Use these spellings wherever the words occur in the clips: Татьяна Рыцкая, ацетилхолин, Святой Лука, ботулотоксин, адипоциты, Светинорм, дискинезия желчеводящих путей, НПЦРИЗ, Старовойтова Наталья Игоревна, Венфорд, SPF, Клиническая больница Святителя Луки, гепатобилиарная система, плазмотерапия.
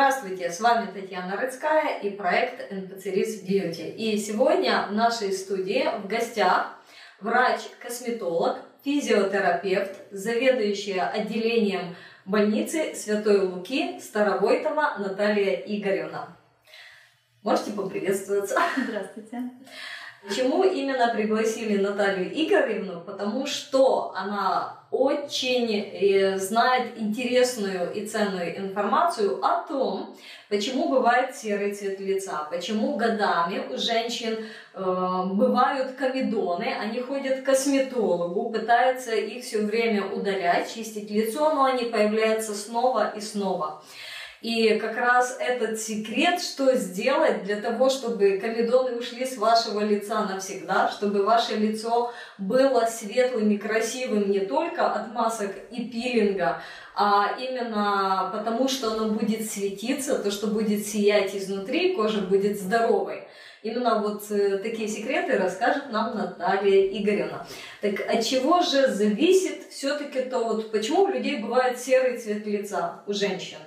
Здравствуйте, с вами Татьяна Рыцкая и проект НПЦРИЗ Бьюти. И сегодня в нашей студии в гостях врач-косметолог, физиотерапевт, заведующая отделением больницы Святой Луки Старовойтова Наталья Игоревна. Можете поприветствоваться. Здравствуйте. Почему именно пригласили Наталью Игоревну? Потому что она очень знает интересную и ценную информацию о том, почему бывает серый цвет лица, почему годами у женщин бывают комедоны, они ходят к косметологу, пытаются их все время удалять, чистить лицо, но они появляются снова и снова. И как раз этот секрет, что сделать для того, чтобы комедоны ушли с вашего лица навсегда, чтобы ваше лицо было светлым и красивым не только от масок и пилинга, а именно потому, что оно будет светиться, то, что будет сиять изнутри, кожа будет здоровой. Именно вот такие секреты расскажет нам Наталья Игоревна. Так от чего же зависит все-таки то, вот почему у людей бывает серый цвет лица у женщин?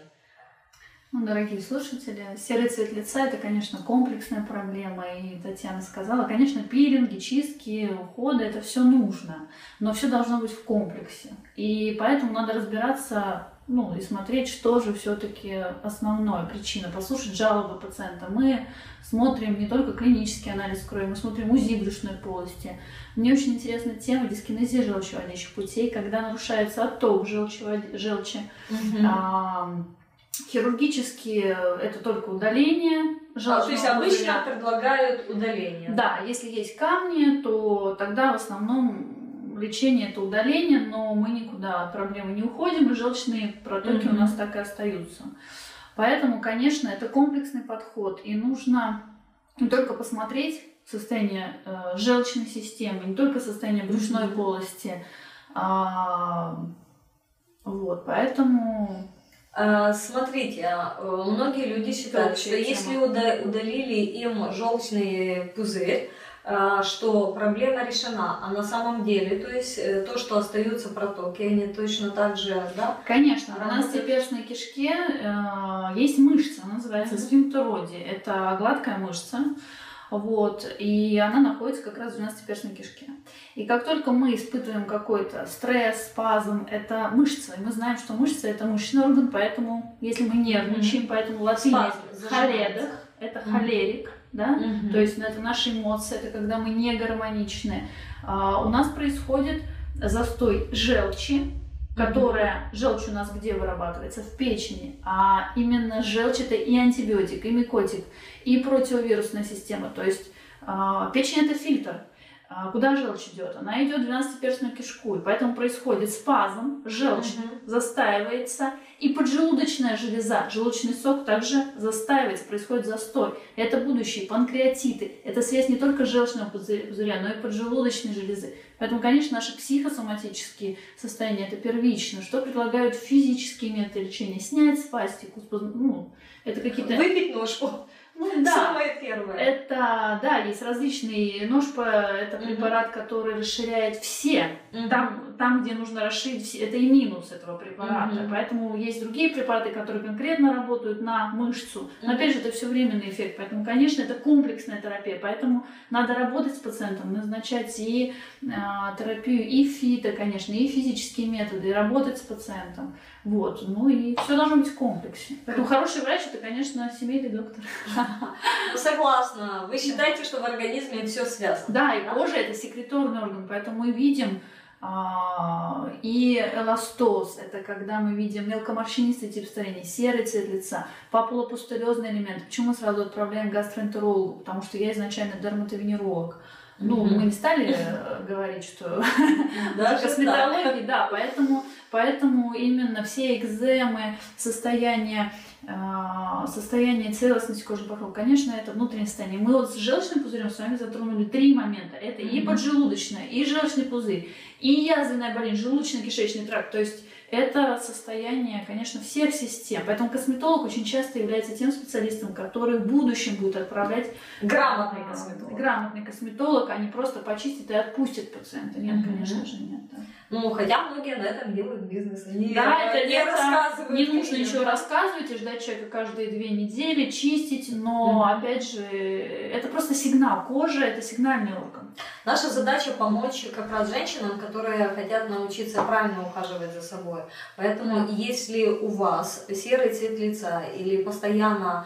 Ну, дорогие слушатели, серый цвет лица – это, конечно, комплексная проблема, и Татьяна сказала, конечно, пилинги, чистки, уходы – это все нужно, но все должно быть в комплексе, и поэтому надо разбираться, ну, и смотреть, что же все-таки основная причина, послушать жалобы пациента. Мы смотрим не только клинический анализ крови, мы смотрим УЗИ брюшной полости. Мне очень интересна тема дискинезии желчеводящих путей, когда нарушается отток желчи. Хирургически это только удаление. То есть обычно предлагают удаление? Да, если есть камни, то тогда в основном лечение это удаление, но мы никуда от проблемы не уходим, и желчные протоки у нас так и остаются. Поэтому, конечно, это комплексный подход, и нужно не только посмотреть состояние желчной системы, не только состояние брюшной полости. Вот, поэтому... Смотрите, многие люди считают, что если удалили им желчный пузырь, что проблема решена, а на самом деле, то есть то, что остаются протоки, они точно так же, да? Конечно, у нас в сердечной кишке есть мышца, она называется сфинктероди, это гладкая мышца. Вот, и она находится как раз в 12-перстной кишке. И как только мы испытываем какой-то стресс, спазм, это мышца. И мы знаем, что мышца – это мышечный орган, поэтому, если мы нервничаем, поэтому латынь холедах, это холерик, да? То есть это наши эмоции, это когда мы не гармоничны. У нас происходит застой желчи, которая, желчь у нас где вырабатывается? В печени. А именно желчь это и антибиотик, и микотик, и противовирусная система. То есть печень это фильтр. Куда желчь идет? Она идет в 12-перстную кишку. И поэтому происходит спазм, желчь застаивается, и поджелудочная железа, желудочный сок также застаивается, происходит застой. Это будущие панкреатиты. Это связь не только желчного пузыря, но и поджелудочной железы. Поэтому, конечно, наши психосоматические состояния – это первично. Что предлагают физические методы лечения? Снять спастику, ну, это какие-то… Выпить ножку. Ну, да. Самое первое. Это, да, есть различные ножпа, это препарат, который расширяет все, там, где нужно расширить все, это и минус этого препарата. Поэтому есть другие препараты, которые конкретно работают на мышцу. Но опять же, это все временный эффект, поэтому, конечно, это комплексная терапия, поэтому надо работать с пациентом, назначать и терапию, и фито, конечно, и физические методы, и работать с пациентом. Вот, ну и все должно быть в комплексе. Поэтому хороший врач – это, конечно, семейный доктор. Согласна. Вы считаете, что в организме все связано? Да, и кожа – это секреторный орган, поэтому мы видим и эластоз, это когда мы видим мелкоморщинистый тип старения, серый цвет лица, папулопустулезный элемент. Почему мы сразу отправляем к гастроэнтерологу? Потому что я изначально дерматовенеролог. Ну, мы не стали говорить, что косметологии, да, поэтому именно все экземы, состояние целостности кожи вокруг, конечно, это внутреннее состояние. Мы вот с желчным пузырем с вами затронули три момента. Это и поджелудочная, и желчный пузырь, и язвенная болезнь, желудочно-кишечный тракт. То есть это состояние, конечно, всех систем. Поэтому косметолог очень часто является тем специалистом, который в будущем будет отправлять грамотный косметолог, а не просто почистит и отпустит пациента. Нет, конечно же, нет. Да. Ну, хотя многие на этом делают бизнес. Они не рассказывают. Не нужно ничего рассказывать и ждать человека каждые 2 недели, чистить, но, опять же, это просто сигнал. Кожа – это сигнальный орган. Наша задача – помочь как раз женщинам, которые хотят научиться правильно ухаживать за собой. Поэтому, если у вас серый цвет лица или постоянно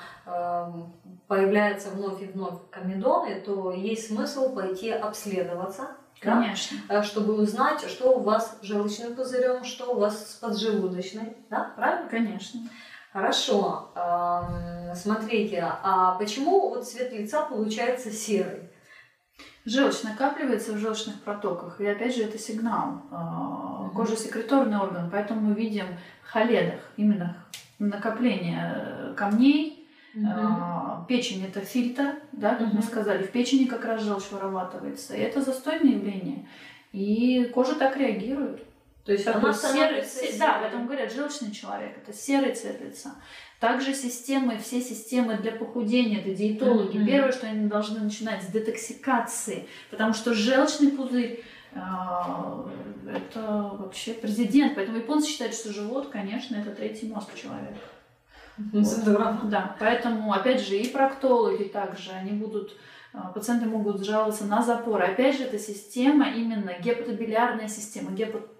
появляются вновь и вновь комедоны, то есть смысл пойти обследоваться. Конечно. Да? Чтобы узнать, что у вас с желчным пузырем, что у вас с поджелудочной. Да? Правильно? Конечно. Хорошо. Смотрите, а почему вот цвет лица получается серый? Желчь накапливается в желчных протоках. И опять же, это сигнал. Кожа секреторный орган, поэтому мы видим в холедах именно накопление камней. Печень – это фильтр, да, как мы сказали, в печени как раз желчь вырабатывается. И это застойное явление. И кожа так реагирует. То есть она серый, да, поэтому говорят, желчный человек – это серый цвет лица. Также системы, все системы для похудения, это диетологи. Первое, что они должны начинать с детоксикации, потому что желчный пузырь – это вообще президент. Поэтому японцы считают, что живот, конечно, это 3-й мозг человека. Вот. Да, поэтому, опять же, и проктологи также, они будут, пациенты могут жаловаться на запоры. Опять же, это система, именно гепатобилиарная система,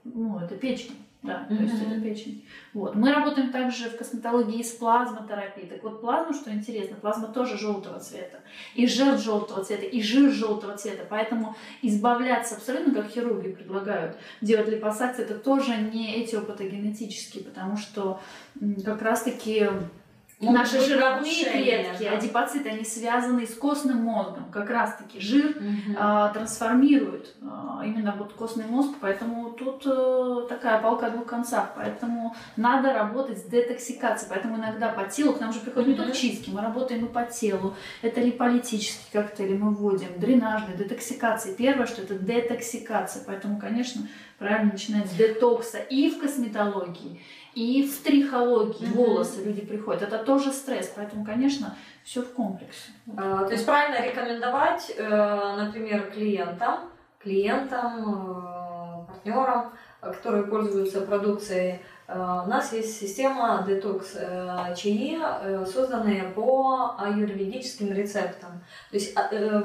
ну, это печень, да, то есть это печень. Вот. Мы работаем также в косметологии с плазмотерапией. Так вот, плазма, что интересно, плазма тоже желтого цвета, и жир желтого цвета, и жир желтого цвета, поэтому избавляться абсолютно, как хирурги предлагают, делать липосакцию, это тоже не этиопатогенетические, потому что как раз-таки наши жировые клетки, адипоциты, они связаны с костным мозгом. Как раз-таки жир трансформирует именно вот костный мозг, поэтому тут такая палка о 2 концах. Поэтому надо работать с детоксикацией. Поэтому иногда по телу, к нам же приходят не только чистки, мы работаем и по телу. Это липолитические коктейли мы вводим, дренажные, детоксикации. Первое, что это детоксикация. Поэтому, конечно, правильно начинать с детокса и в косметологии, и в трихологии волосы люди приходят. Это тоже стресс, поэтому, конечно, все в комплексе. То есть правильно рекомендовать, например, клиентам, партнерам, которые пользуются продукцией. У нас есть система детокс чаи, созданные по аюрведическим рецептам. То есть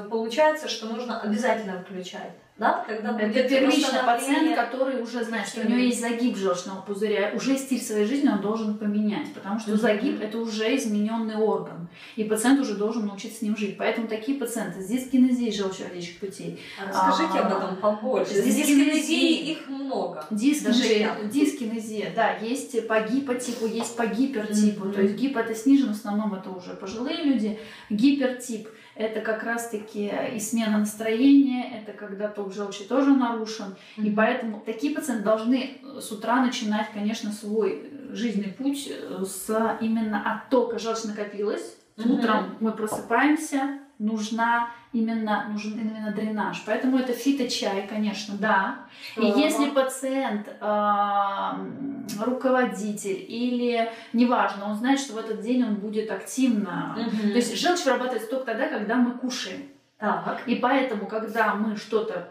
получается, что нужно обязательно включать. Да? Когда это первичный пациент, который уже знает, что у него есть загиб желчного пузыря, уже стиль своей жизни он должен поменять, потому что загиб – это уже измененный орган, и пациент уже должен научиться с ним жить. Поэтому такие пациенты с дискинезией желчеводящих путей. Расскажите об этом побольше. Дискинезии их много. Дискинезия, да, есть по гипотипу, есть по гипертипу. То есть гип – это снижен, в основном это уже пожилые люди, гипертип – это как раз-таки и смена настроения, это когда ток желчи тоже нарушен. И поэтому такие пациенты должны с утра начинать, конечно, свой жизненный путь с именно оттока. Желчь накопилась, утром мы просыпаемся, нужен именно дренаж. Поэтому это фиточай, конечно, да. И если пациент, руководитель или неважно, он знает, что в этот день он будет активно. То есть желчь вырабатывается только тогда, когда мы кушаем. И поэтому, когда мы что-то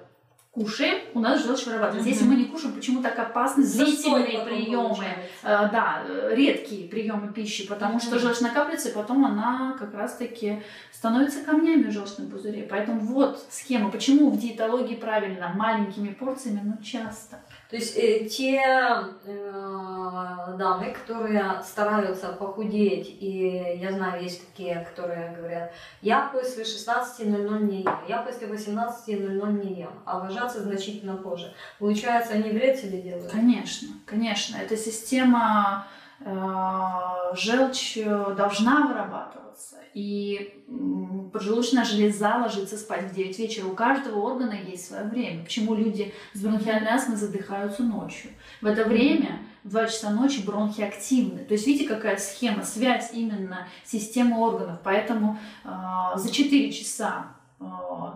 кушаем, у нас желчь вырабатывается. Если мы не кушаем, почему так опасны длительные приемы, да, редкие приемы пищи, потому что желчь накапливается, и потом она как раз-таки становится камнями в желчном пузыре. Поэтому вот схема, почему в диетологии правильно, маленькими порциями, но часто. То есть те дамы, которые стараются похудеть, и я знаю, есть такие, которые говорят, я после 16:00 не ем, я после 18:00 не ем, а ложатся значительно позже. Получается, они вред себе делают? Конечно, конечно. Эта система желчь должна вырабатываться. И поджелудочная железа ложится спать в 9 вечера. У каждого органа есть свое время. Почему люди с бронхиальной астмой задыхаются ночью? В это время, в 2 часа ночи, бронхи активны. То есть видите, какая схема, связь именно системы органов. Поэтому за 4 часа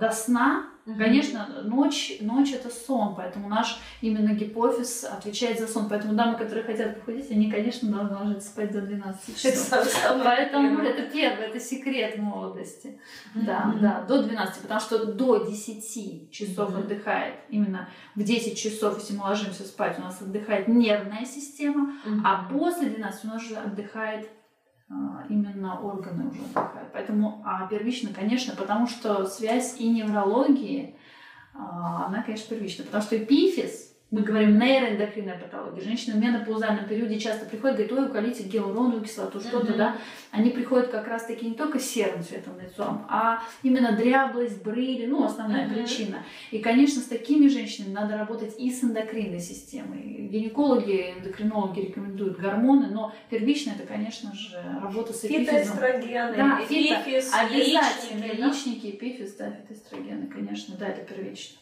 до сна. Конечно, ночь это сон, поэтому наш именно гипофиз отвечает за сон. Поэтому дамы, которые хотят похудеть, они, конечно, должны ложиться спать до 12 часов. Поэтому это первое, это секрет молодости. Да, до 12, потому что до 10 часов отдыхает. Именно в 10 часов, если мы ложимся спать, у нас отдыхает нервная система, а после 12 у нас уже отдыхает именно органы уже отдыхают. Поэтому, а первично, конечно, потому что связь и неврологии, она, конечно, первична. Потому что эпифиз, мы говорим нейроэндокринная патология, женщины в менопаузальном периоде часто приходят, говорят, ой, уколите гиалуроновую кислоту, что-то, да. Они приходят как раз-таки не только серым цветом лицом, а именно дряблость, брыли, ну, основная причина. И, конечно, с такими женщинами надо работать и с эндокринной системой. Гинекологи, эндокринологи рекомендуют гормоны, но первично это, конечно же, работа с эпифизом. Фитоэстрогены, да, эпифиз, обязательно, яичники, эпифиз, да, фитоэстрогены, конечно, да, это первично.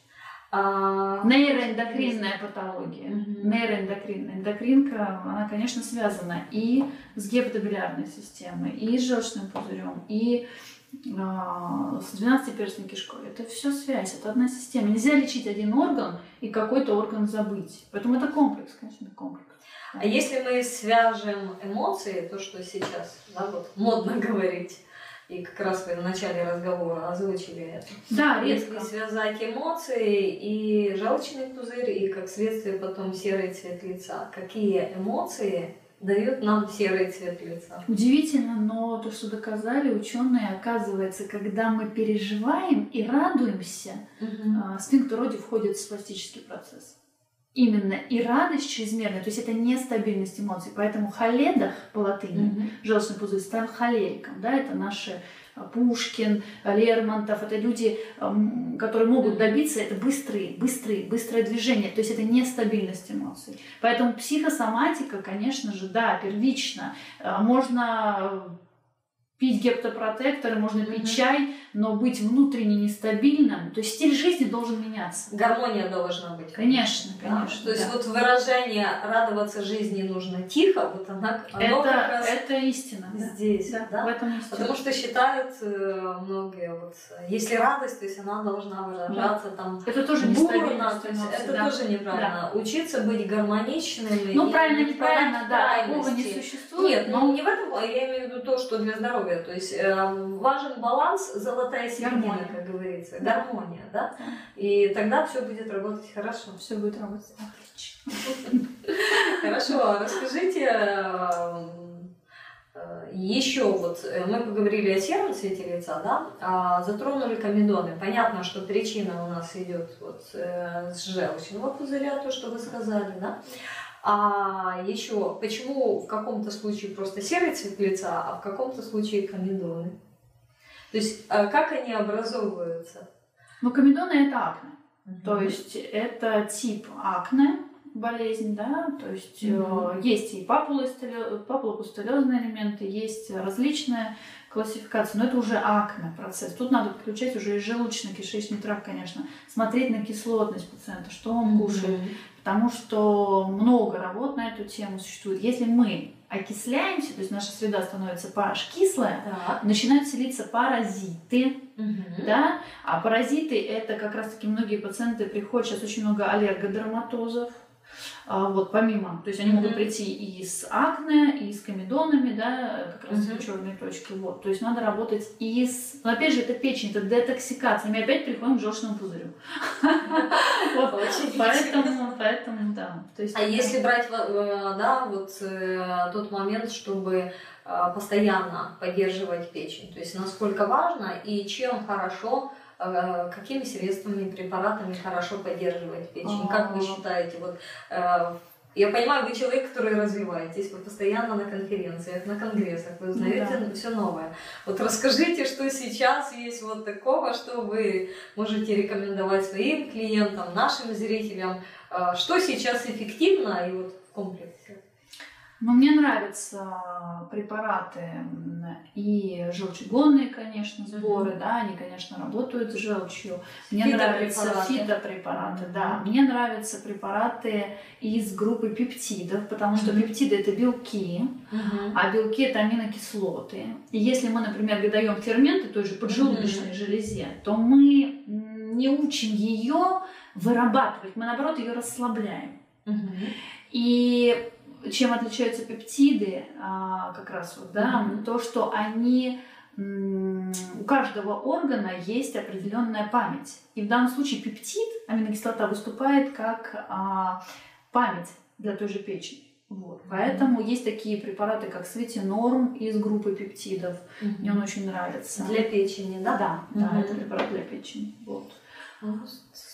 Нейроэндокринная патология. Нейроэндокринная. Эндокринка, она, конечно, связана и с гепатобилиарной системой, и с желчным пузырем, и с 12-перстной кишкой. Это все связь, это одна система. Нельзя лечить один орган и какой-то орган забыть. Поэтому это комплекс, конечно, комплекс. А если мы свяжем эмоции, то, что сейчас, да, вот, модно говорить, и как раз вы в начале разговора озвучили это. Да, резко. Если связать эмоции и желчный пузырь, и как следствие потом серый цвет лица. Какие эмоции дают нам серый цвет лица? Удивительно, но то, что доказали ученые, оказывается, когда мы переживаем и радуемся, сфинктер роди входит в спастический процесс. Именно и радость чрезмерная, то есть это нестабильность эмоций. Поэтому холедах по латыни, желчный пузырь, стал холериком. Да? Это наши Пушкин, Лермонтов, это люди, которые могут добиться, это быстрое движение. То есть это нестабильность эмоций. Поэтому психосоматика, конечно же, да, первично. Можно пить гептопротекторы, можно пить чай, но быть внутренне нестабильным. То есть стиль жизни должен меняться. Гармония должна быть. Конечно. То есть вот выражение «радоваться жизни нужно тихо», вот оно как раз это истина. Здесь, да? В этом истина. Потому что считают многие, вот, если радость, то есть она должна выражаться там. Это тоже нестабильно. Это тоже неправильно. Учиться быть гармоничными. Ну, правильно, неправильно, да. Такого не существует. Нет, но не в этом, я имею в виду то, что для здоровья. То есть важен баланс, золотая середина, как говорится, гармония, да? И тогда все будет работать хорошо. Все будет работать отлично. Хорошо, расскажите еще вот, мы поговорили о сером цвете лица, да? Затронули комедоны. Понятно, что причина у нас идет вот с желчного пузыря, то, что вы сказали, да? А еще, почему в каком-то случае просто серый цвет лица, а в каком-то случае комедоны? То есть, как они образовываются? Ну, комедоны – это акне. То есть, это тип акне, болезнь, да? То есть, есть и папулопустулезные элементы, есть различные классификации, но это уже акне процесс. Тут надо включать уже и желудочно-кишечный тракт, конечно. Смотреть на кислотность пациента, что он кушает. Потому что много работ на эту тему существует. Если мы окисляемся, то есть наша среда становится кислая, начинают селиться паразиты. Да? А паразиты, это как раз-таки многие пациенты приходят, сейчас очень много аллергодерматозов. Вот, помимо, то есть они могут прийти и с акне, и с комедонами, да, как раз черные точки, вот, то есть надо работать и с, но опять же это печень, это детоксикация, мы опять приходим к желчному пузырю, поэтому, да. А если брать, да, вот тот момент, чтобы постоянно поддерживать печень, то есть насколько важно и чем хорошо, какими средствами, препаратами хорошо поддерживать печень? Как вы считаете? Вот, я понимаю, вы человек, который развиваетесь, вы постоянно на конференциях, на конгрессах, вы узнаете все новое. Вот расскажите, что сейчас есть вот такого, что вы можете рекомендовать своим клиентам, нашим зрителям, что сейчас эффективно и вот в комплексе? Но мне нравятся препараты и желчегонные, конечно, сборы, да, они, конечно, работают с желчью. Мне нравятся фитопрепараты, да. Мне нравятся препараты из группы пептидов, потому что пептиды – это белки, а белки – это аминокислоты. И если мы, например, выдаем ферменты той же поджелудочной железе, то мы не учим ее вырабатывать, мы, наоборот, ее расслабляем. И чем отличаются пептиды, как раз вот, да, то, что они, у каждого органа есть определенная память. И в данном случае пептид, аминокислота, выступает как память для той же печени. Вот. Поэтому есть такие препараты, как Светинорм из группы пептидов. Мне он очень нравится. Для печени, да? Да, да, это препарат для печени. Вот.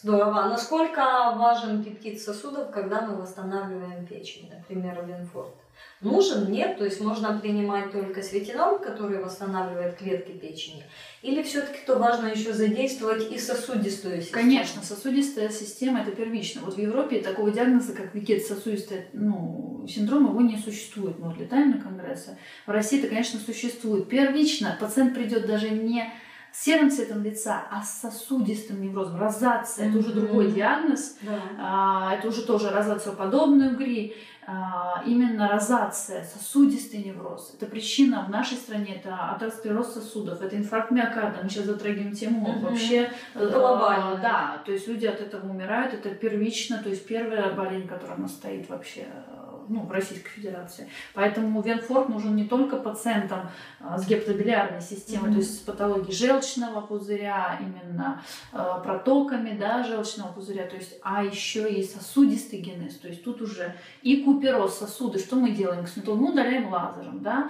Здорово. Насколько важен пептид сосудов, когда мы восстанавливаем печень, например, Венфорд? Нужен? Нет? То есть можно принимать только Светинорм, который восстанавливает клетки печени? Или все-таки то важно еще задействовать и сосудистую систему? Конечно, сосудистая система – это первично. Вот в Европе такого диагноза, как венефит-сосудистый, синдром, его не существует. Мы летаем на конгрессы. В России это, конечно, существует. Первично пациент придет даже не с серым цветом лица, а с сосудистым неврозом. Розация, это уже другой диагноз, это уже тоже розациоподобные угри, именно розация, сосудистый невроз. Это причина в нашей стране, это атеросклероз сосудов, это инфаркт миокарда, мы сейчас затрагиваем тему вообще глобально. Да, то есть люди от этого умирают, это первично, то есть первая болезнь, которая у нас стоит вообще, ну, в Российской Федерации. Поэтому Венфорд нужен не только пациентам с гепатобилиарной системой, то есть с патологией желчного пузыря, именно протоками, да, желчного пузыря, то есть, а еще и сосудистый генез, то есть тут уже и купероз сосуды, что мы делаем? Мы удаляем лазером, да,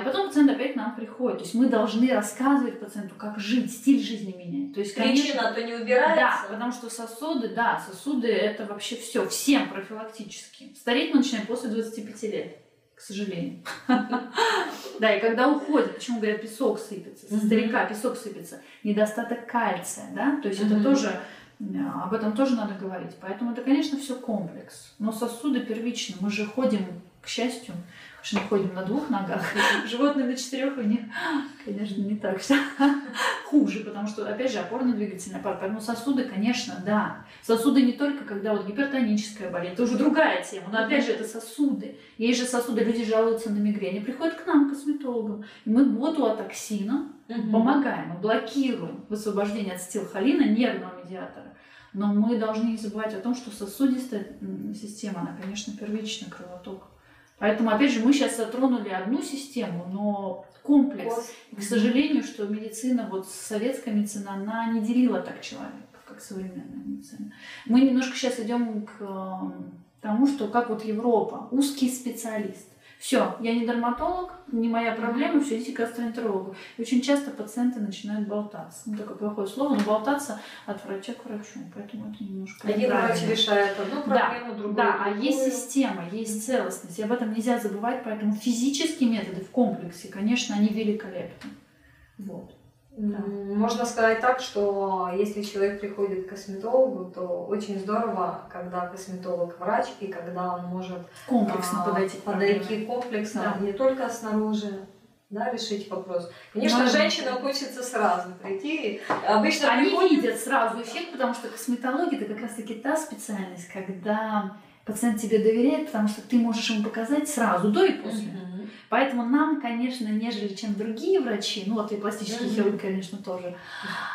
и потом пациент опять к нам приходит, то есть мы должны рассказывать пациенту, как жить, стиль жизни менять. То есть, конечно, причина-то не убирается. Да, потому что сосуды, да, сосуды это вообще все, всем профилактически. Стареть мы начинаем после 25 лет, к сожалению. Да, и когда уходит, почему говорят, песок сыпется, со старика песок сыпется, недостаток кальция, да, то есть это тоже, об этом тоже надо говорить. Поэтому это, конечно, все комплекс, но сосуды первичны, мы же ходим, к счастью, мы ходим на двух ногах, животные на четырех, у них, конечно, не так все хуже, потому что, опять же, опорно-двигательный аппарат. Поэтому сосуды, конечно, да. Сосуды не только, когда вот гипертоническая болезнь, это уже другая тема, но, опять же, это сосуды. Есть же сосуды, люди жалуются на мигрень, они приходят к нам, к косметологам, и мы ботулотоксином помогаем, блокируем высвобождение ацетилхолина, нервного медиатора. Но мы должны не забывать о том, что сосудистая система, она, конечно, первична, кровоток. Поэтому, опять же, мы сейчас затронули одну систему, но комплекс. И, к сожалению, что медицина, вот советская медицина, она не делила так человека, как современная медицина. Мы немножко сейчас идем к тому, что как вот Европа, узкий специалист. Все, я не дерматолог, не моя проблема, все, идите к гастроэнтерологу. И очень часто пациенты начинают болтаться. Ну, такое плохое слово, но болтаться от врача к врачу. Поэтому это немножко... Один врач решает одну проблему, другую. Да, а есть система, есть целостность. И об этом нельзя забывать, поэтому физические методы в комплексе, конечно, они великолепны. Вот. Да. Можно сказать так, что если человек приходит к косметологу, то очень здорово, когда косметолог врач и когда он может комплексно подойти комплексно, не только снаружи, да, решить вопрос. Конечно, женщина хочется сразу прийти. Обычно они видят сразу эффект, потому что косметология – это как раз-таки та специальность, когда пациент тебе доверяет, потому что ты можешь ему показать сразу, до и после. Поэтому нам, конечно, нежели чем другие врачи, ну вот и пластический хирург, конечно, тоже,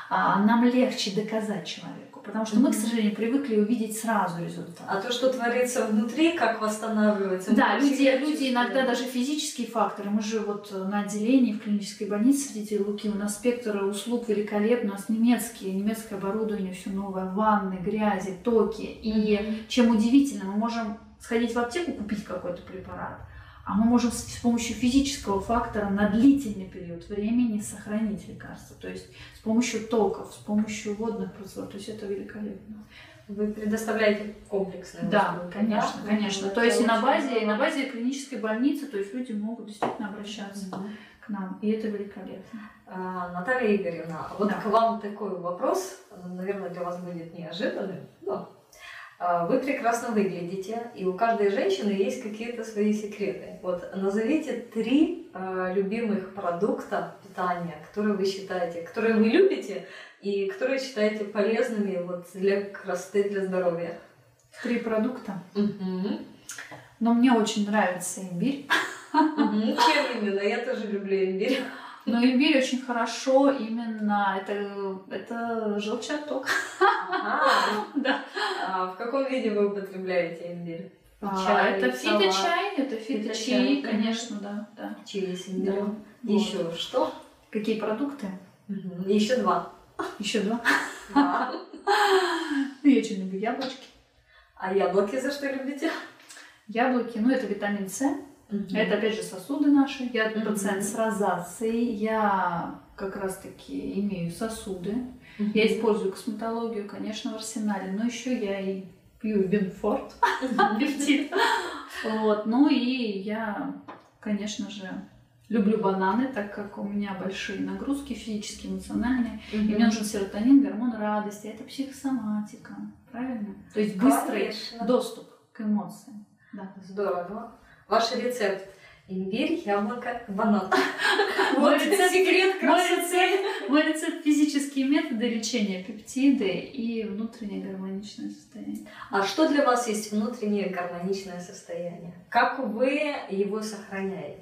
нам легче доказать человеку, потому что мы, к сожалению, привыкли увидеть сразу результат. А то, что творится внутри, как восстанавливается. Да, люди иногда даже физические факторы. Мы же вот на отделении в клинической больнице Святой Луки, у нас спектр услуг великолепный, у нас немецкое оборудование, все новое, ванны, грязи, токи. И чем удивительно, мы можем сходить в аптеку, купить какой-то препарат, а мы можем с помощью физического фактора на длительный период времени сохранить лекарство. То есть с помощью токов, с помощью водных процедур. То есть это великолепно. Вы предоставляете комплексные услуги? Конечно, да, конечно. То есть и на базе клинической больницы, то есть люди могут действительно обращаться к нам. И это великолепно. Наталья Игоревна, вот к вам такой вопрос, наверное, для вас будет неожиданным. Вы прекрасно выглядите, и у каждой женщины есть какие-то свои секреты. Вот назовите 3 любимых продукта питания, которые вы считаете, которые вы любите и которые считаете полезными вот для красоты, для здоровья. 3 продукта? Но мне очень нравится имбирь. Чем именно? Я тоже люблю имбирь. Но имбирь очень хорошо, именно это желчаток. Да. А в каком виде вы употребляете имбирь? Это фито-чай, это фито-чай, конечно, да. Чай с имбирем. Еще что? Какие продукты? Еще 2. Еще 2? Да. Я очень люблю яблочки. А яблоки за что любите? Яблоки, ну это витамин С. Это опять же сосуды наши. Я пациент с розацией, я как раз таки имею сосуды. Я использую косметологию, конечно, в арсенале, но еще я и пью Венфорд, вот. Ну и я, конечно же, люблю бананы, так как у меня большие нагрузки физические, эмоциональные, и мне нужен серотонин, гормон радости. Это психосоматика, правильно? То есть быстрый доступ к эмоциям. Да. Здорово. Ваш рецепт: имбирь, яблоко, банан. Мой рецепт: физические методы лечения, пептиды и внутреннее гармоничное состояние. А что для вас есть внутреннее гармоничное состояние? Как вы его сохраняете?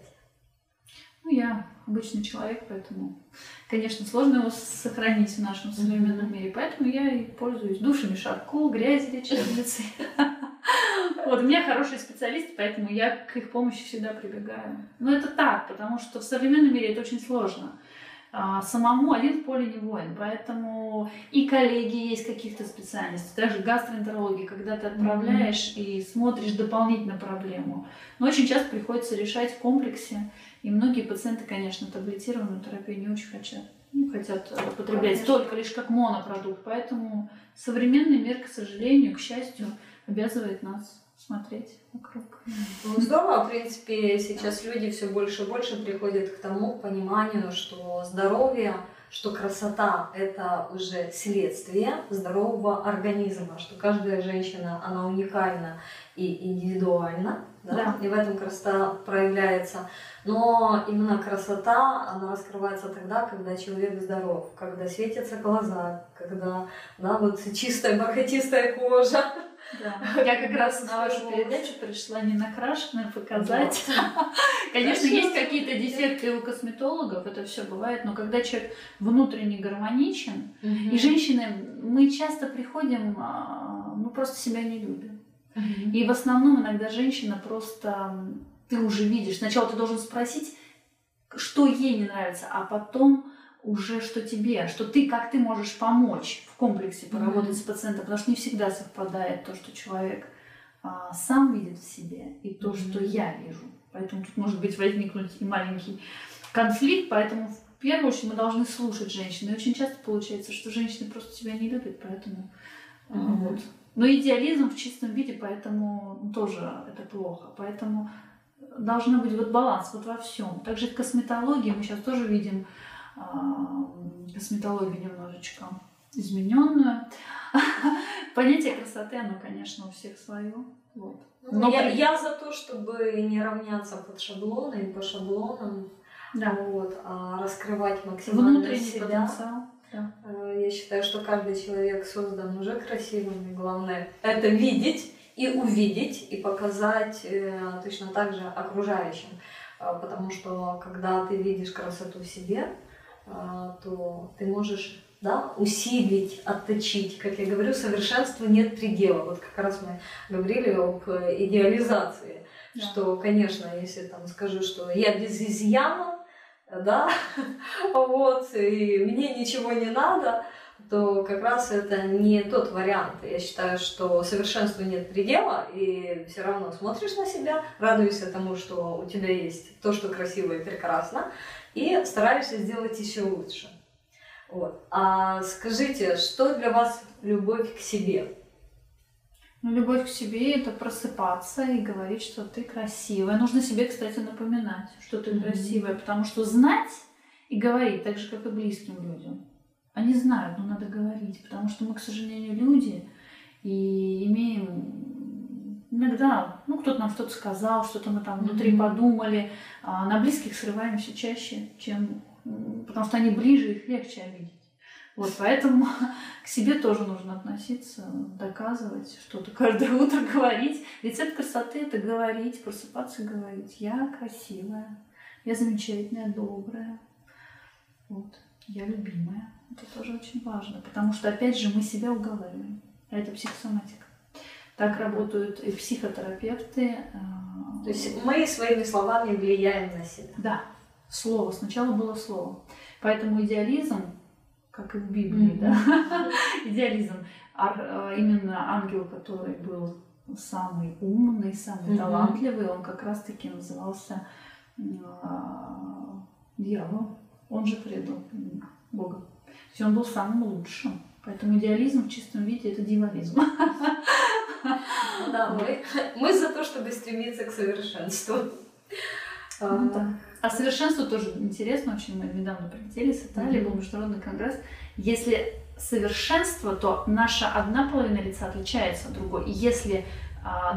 Ну, я обычный человек, поэтому, конечно, сложно его сохранить в нашем современном мире. Поэтому я и пользуюсь душами шаркул, грязи лечебницы. Вот, у меня хорошие специалисты, поэтому я к их помощи всегда прибегаю. Но это так, потому что в современном мире это очень сложно. Самому один в поле не воин, поэтому и коллеги есть каких-то специальностей, даже гастроэнтерологии, когда ты отправляешь и смотришь дополнительно проблему. Но очень часто приходится решать в комплексе, и многие пациенты, конечно, таблетированную терапию не очень хотят. Ну, хотят употреблять только лишь как монопродукт, поэтому современный мир, к сожалению, к счастью, обязывает нас смотреть вокруг. Ну, здорово, в принципе, сейчас люди все больше и больше приходят к тому пониманию, что здоровье, что красота – это уже следствие здорового организма, что каждая женщина, она уникальна и индивидуальна, да? Да. И в этом красота проявляется. Но именно красота, она раскрывается тогда, когда человек здоров, когда светятся глаза, когда, да, вот чистая, бархатистая кожа. Да. Я как раз на вашу передачу пришла не накрашенная, показать. Да. Конечно, есть какие-то дефекты у косметологов, это все бывает, но когда человек внутренне гармоничен, и женщины, мы часто приходим, мы просто себя не любим. И в основном иногда женщина просто, ты уже видишь, сначала ты должен спросить, что ей не нравится, а потом уже что тебе, что ты, как ты можешь помочь в комплексе поработать с пациентом, потому что не всегда совпадает то, что человек сам видит в себе, и то, что я вижу. Поэтому тут может быть возникнуть и маленький конфликт, поэтому в первую очередь мы должны слушать женщин. И очень часто получается, что женщины просто тебя не любят, поэтому вот. Но идеализм в чистом виде, поэтому тоже это плохо. Поэтому должен быть вот баланс вот во всем. Также в косметологии мы сейчас тоже видим косметологию немножечко измененную. Понятие красоты, оно, конечно, у всех свое. Вот. Но я за то, чтобы не равняться под шаблоны и по шаблонам, вот, а раскрывать максимально себя. Я считаю, что каждый человек создан уже красивым, и главное это видеть и увидеть, и показать точно так же окружающим. Потому что когда ты видишь красоту в себе, то ты можешь, да, усилить, отточить. Как я говорю, совершенству нет предела. Вот как раз мы говорили об идеализации, что, конечно, если там скажу, что я без изъяна, да, вот, и мне ничего не надо, то как раз это не тот вариант. Я считаю, что совершенству нет предела, и все равно смотришь на себя, радуешься тому, что у тебя есть то, что красиво и прекрасно, и стараешься сделать еще лучше. Вот. А скажите, что для вас любовь к себе? Ну, любовь к себе – это просыпаться и говорить, что ты красивая. Нужно себе, кстати, напоминать, что ты красивая, потому что знать и говорить, так же, как и близким людям. Они знают, но надо говорить, потому что мы, к сожалению, люди и имеем Иногда, ну, кто-то нам что-то сказал, что-то мы там внутри подумали. А на близких срываемся чаще, чем... Потому что они ближе, их легче обидеть. Вот, поэтому к себе тоже нужно относиться, доказывать что-то, каждое утро говорить. Рецепт красоты – это говорить, просыпаться и говорить. Я красивая, я замечательная, добрая, вот, я любимая. Это тоже очень важно, потому что, опять же, мы себя уговариваем. А это психосоматика. Так работают и психотерапевты. То есть мы своими словами влияем на себя. Да, слово. Сначала было слово. Поэтому идеализм, как и в Библии, да? Идеализм, именно ангел, который был самый умный, самый талантливый, он как раз-таки назывался дьявол. Он же предал Бога. То есть он был самым лучшим. Поэтому идеализм в чистом виде – это дьяволизм. Да, мы за то, чтобы стремиться к совершенству. Ну, да. А совершенство тоже интересно. Очень мы недавно прилетели с Италии, был международный конгресс. Если совершенство, то наша одна половина лица отличается от другой. И если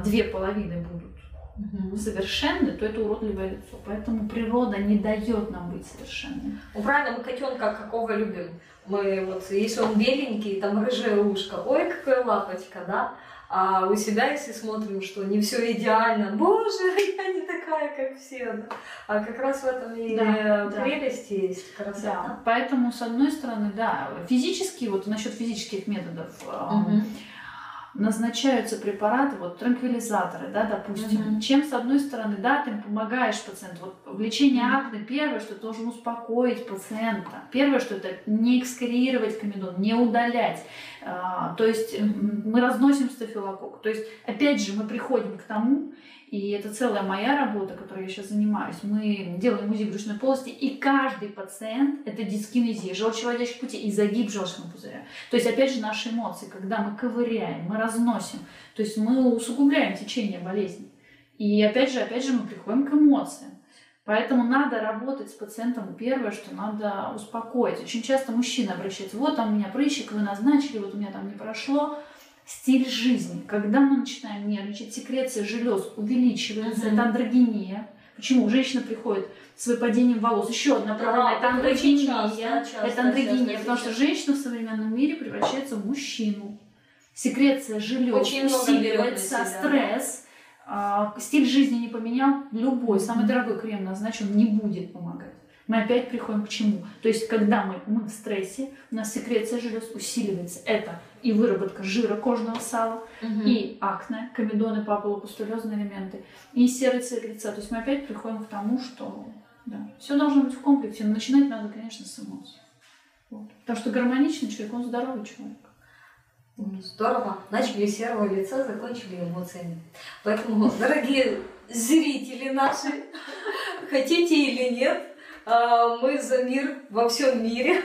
две половины будут совершенны, то это уродливое лицо. Поэтому природа не дает нам быть совершенными. Правильно, мы котенка какого любим. Мы вот, если он беленький, там рыжая ушка, ой, какая лапочка, да? А у себя, если смотрим, что не все идеально, боже, я не такая, как все. Да? А как раз в этом и прелесть есть, красота. Да. Поэтому, с одной стороны, да, физически, вот насчет физических методов, назначаются препараты, вот транквилизаторы, да, допустим, чем, с одной стороны, да, ты помогаешь пациенту. Вот в лечении акне первое, что ты должен успокоить пациента, первое, что это не экскорировать комедон, не удалять, то есть мы разносим стафилококк, то есть опять же мы приходим к тому, и это целая моя работа, которой я сейчас занимаюсь. Мы делаем УЗИ брюшной полости, и каждый пациент – это дискинезия желчеводящих путей и загиб желчного пузыря. То есть, опять же, наши эмоции, когда мы ковыряем, мы разносим, то есть мы усугубляем течение болезни. И опять же мы приходим к эмоциям. Поэтому надо работать с пациентом. Первое, что надо успокоить. Очень часто мужчина обращается: вот там у меня прыщик, вы назначили, вот у меня там не прошло. Стиль жизни. Когда мы начинаем нервничать, секреция желез увеличивается, это андрогения. Почему? Женщина приходит с выпадением волос. Еще одна проблема. Это андрогения. Часто, потому что женщина в современном мире превращается в мужчину. Секреция желез усиливается, стресс. Стиль жизни не поменял. Любой, самый дорогой крем назначен, не будет помогать. Мы опять приходим к чему? То есть, когда мы в стрессе, у нас секреция желез усиливается. Это и выработка жира кожного сала, и акне, комедоны, папулопустулезные элементы, и серый цвет лица. То есть мы опять приходим к тому, что да, все должно быть в комплексе. Но начинать надо, конечно, с эмоций. Вот. Потому что гармоничный человек, он здоровый человек. Здорово. Начали с серого лица, закончили эмоциями. Поэтому, дорогие зрители наши, хотите или нет, мы за мир во всем мире,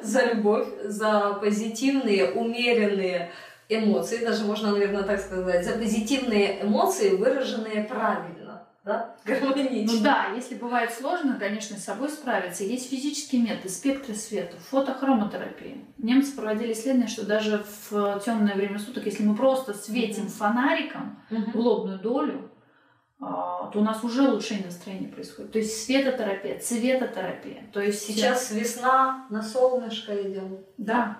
за любовь, за позитивные, умеренные эмоции, даже можно, наверное, так сказать, за позитивные эмоции, выраженные правильно, да? Гармонично. Ну да, если бывает сложно, конечно, с собой справиться. Есть физические методы, спектры света, фотохромотерапия. Немцы проводили исследование, что даже в темное время суток, если мы просто светим фонариком в лобную долю, то у нас уже улучшение настроения происходит. То есть светотерапия, цветотерапия. То есть сейчас весна, на солнышко идем. Да.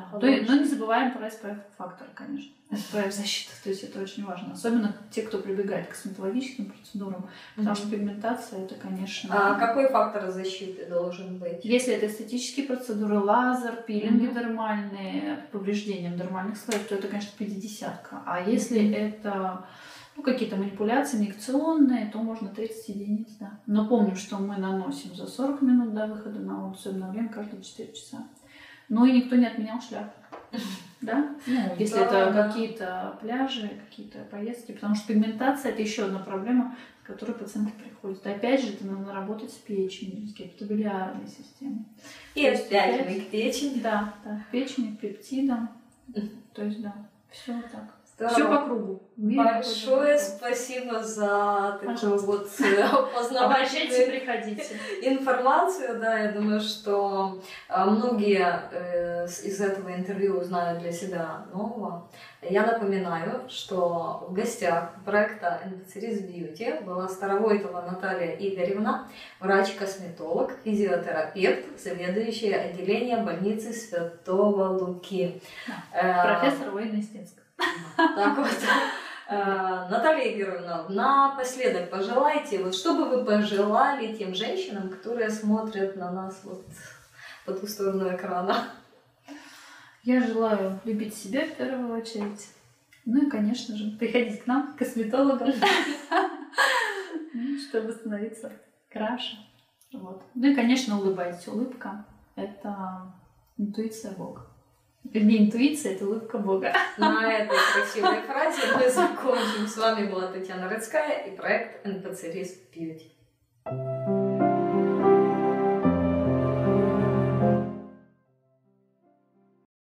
Но не забываем про SPF-фактор, конечно. SPF-защита. То есть это очень важно. Особенно те, кто прибегает к косметологическим процедурам. Потому что пигментация, это, конечно... А какой фактор защиты должен быть? Если это эстетические процедуры, лазер, пилинги дермальные, повреждением дермальных слоев, то это, конечно, 50-ка. А если это... Ну, какие-то манипуляции инъекционные, то можно 30 единиц, да. Но помним, что мы наносим за 40 минут до выхода на улицу, обновляем каждые 4 часа. Ну и никто не отменял шляпу, да? Если это какие-то пляжи, какие-то поездки, потому что пигментация – это еще одна проблема, с которой пациенты приходят. Опять же, это надо работать с печенью, с гепатобилиарной системой. И опять мы к печени. Да, к печени, к пептидам, то есть да, все так. Да. Все по кругу. Большое спасибо за такую вот познавательную информацию. Да, я думаю, что многие из этого интервью узнают для себя нового. Я напоминаю, что в гостях проекта НПЦРИЗ Бьюти была Старовойтова Наталья Игоревна, врач-косметолог, физиотерапевт, заведующая отделением больницы Святого Луки. Профессор Воиннистинска. Так вот, Наталья Игоревна, напоследок пожелайте, вот что бы вы пожелали тем женщинам, которые смотрят на нас вот по ту сторону экрана? Я желаю любить себя в первую очередь. Ну и, конечно же, приходить к нам, к косметологам, чтобы становиться краше. Ну и, конечно, улыбайтесь. Улыбка – это интуиция Бога. Вернее, интуиция – это улыбка Бога. На этой красивой фразе мы закончим. С вами была Татьяна Рыцкая и проект НПЦРИЗ Бьюти.